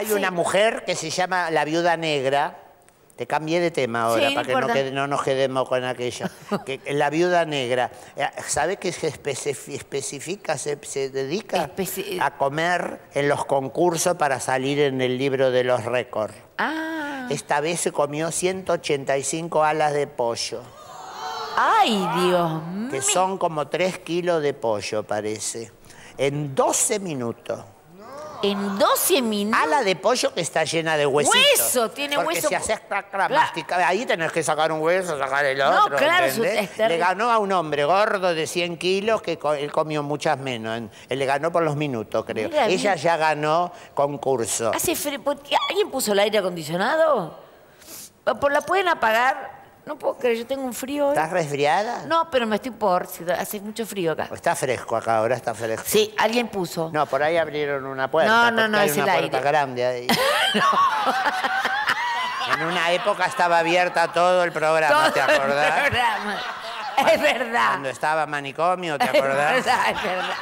Hay una mujer que se llama La Viuda Negra. Te cambié de tema ahora, para que no nos quedemos con aquello. Que la viuda negra, ¿sabe que se especifica, se dedica a comer en los concursos para salir en el libro de los récords? Ah. Esta vez se comió 185 alas de pollo. ¡Ay, Dios mío! Que son como 3 kilos de pollo, parece. En 12 minutos. En 12 minutos. Ala de pollo que está llena de huesitos. Hueso, tiene hueso. Porque si haces masticar, ahí tenés que sacar un hueso, sacar el otro. No, claro, ¿entendés? Le ganó a un hombre gordo de 100 kilos que él comió muchas menos. Él le ganó por los minutos, creo. Mira, ella ya ganó concurso. ¿Hace frío? ¿Alguien puso el aire acondicionado? ¿La pueden apagar? No puedo creer, yo tengo un frío hoy. ¿Estás resfriada? No, pero me estoy hace mucho frío acá. Está fresco acá, ahora está fresco. Sí, alguien puso. No, por ahí abrieron una puerta. No, no, no, es el aire. Hay una puerta grande ahí. No. En una época estaba abierta todo el programa, todo ¿te acordás? El programa. Es verdad. Cuando estaba manicomio, ¿te acordás? Es verdad, es verdad.